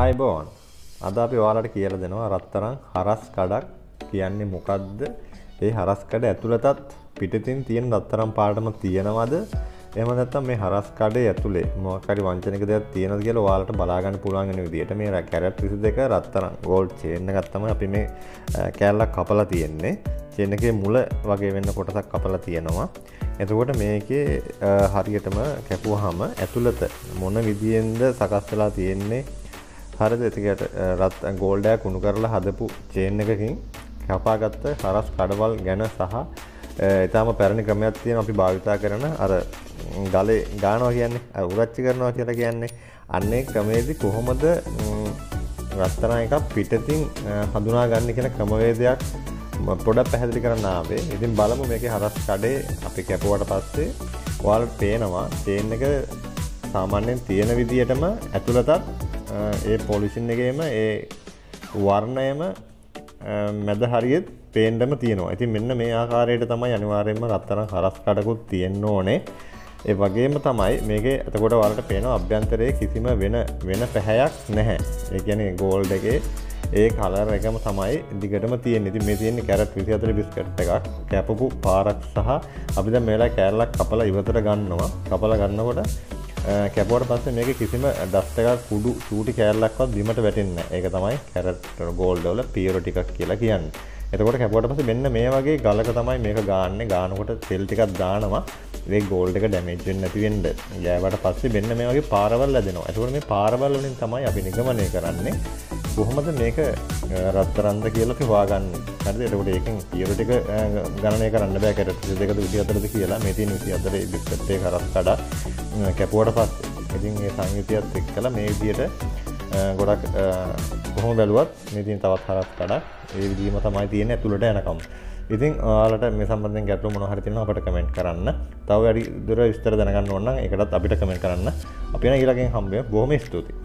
ආයුබෝවන් අද අපි ඔයාලට කියලා දෙනවා රත්තරන් හරස් කඩක් කියන්නේ මොකද්ද ඒ හරස් කඩ ඇතුළතත් පිටින් තියෙන රත්තරන් පාටම තියෙනවද එහෙම නැත්නම් මේ හරස් කඩේ ඇතුලේ මොකක් හරි වංචනික දෙයක් තියෙනවද කියලා ඔයාලට බලා ගන්න පුළුවන් වෙන විදිහට මේ කැරට් 22 රත්තරන් gold chain එකක් තමයි අපි මේ කැල්ලක් කපලා තියෙන්නේ chain එකේ මුල වගේ වෙන්න කොටසක් කපලා තියෙනවා එතකොට මේකේ හරියටම කැපුවාම ඇතුළත මොන විදියෙන්ද සකස් වෙලා තියෙන්නේ හරිද එතකොට රත් gold එක කුණු කරලා හදපු chain එකකින් කපාගත්ත හරස් කඩවල් ගැන සහ ඊටාම පැරණි ක්‍රමයක් තියෙනවා අපි භාවිතා කරන අර ගලේ ගානවා කියන්නේ අර උරච්චි කරනවා කියලා කියන්නේ අන්නේ ක්‍රමයේදී කොහොමද රත්තරන් එකක් පිටින් හඳුනා ගන්න කියන ක්‍රමවේදයක් පොඩක් පැහැදිලි කරන්න ආවේ. ඉතින් බලමු මේකේ හරස් කඩේ අපි කැපුවාට පස්සේ ඔයාලට පේනවා chain එක සාමාන්‍යයෙන් තියෙන විදියටම ඇතුළතත් ඒ පොලිෂින් එකේම ඒ වර්ණයම මැද හරියෙත් පේන්නම තියෙනවා. ඉතින් මෙන්න මේ ආකාරයට තමයි අනිවාර්යයෙන්ම රත්තරන් හරස් කඩකුත් තියෙන්න ඕනේ. ඒ වගේම තමයි මේකේ එතකොට ඔයාලට පේනවා අභ්‍යන්තරයේ කිසිම වෙන පැහැයක් නැහැ. ඒ කියන්නේ gold එකේ ඒ කලර් එකම තමයි දිගටම තියෙන්නේ. ඉතින් මේ තියෙන්නේ කැරට් 24 බිස්කට් එකක්. කැපපු පාරක් සහ අපි දැන් මේ වෙලාවේ කැරලක් කපලා ඉවතට ගන්නවා. කපලා ගන්නකොට කැපුවට පස්සේ මේකේ කිසිම dust එකක් කුඩු චූටි කැරලක්වත් බිමට වැටෙන්නේ නැහැ. ඒක තමයි කැරට් gold වල purity එකක් කියලා කියන්නේ. එතකොට කැපුවට පස්සේ මෙන්න මේ වගේ ගලක තමයි මේක ගාන්නේ. ගානකොට තෙල් ටිකක් දානවා. මේ gold එක damage වෙන්නේ නැති වෙන්න. ගෑවට පස්සේ මෙන්න මේ වගේ පාරවල් ලැදෙනවා. එතකොට මේ පාරවල් වලින් තමයි අපි නිගමනය කරන්නේ. කොහොමද මේක රත්තරන්ද කියලා අපි හොයාගන්නේ හරිද එතකොට ඒකෙන් පියරටි එක ගණනය කරන්න බෑ කැරට් 22ද 24ද කියලා මේ තියෙන 24 බිස්කට් එකේ හරස් කඩ කැපුවට පස්සේ ඉතින් මේ සංයුතියත් එක්කලා මේ විදියට ගොඩක් කොහොම බැලුවත් මේ තියෙන තවත් හරස් කඩක් ඒ විදිහම තමයි තියෙන්නේ ඇතුළට යනකම් ඉතින් ඔයාලට මේ සම්බන්ධයෙන් ගැටලු මොනවා හරි තියෙනවා අපිට කමෙන්ට් කරන්න තව වැඩි දුර විස්තර දැනගන්න ඕන නම් ඒකටත් අපිට කමෙන්ට් කරන්න අපි යන ඊළඟ හම්බෙමු බොහොම ස්තුතියි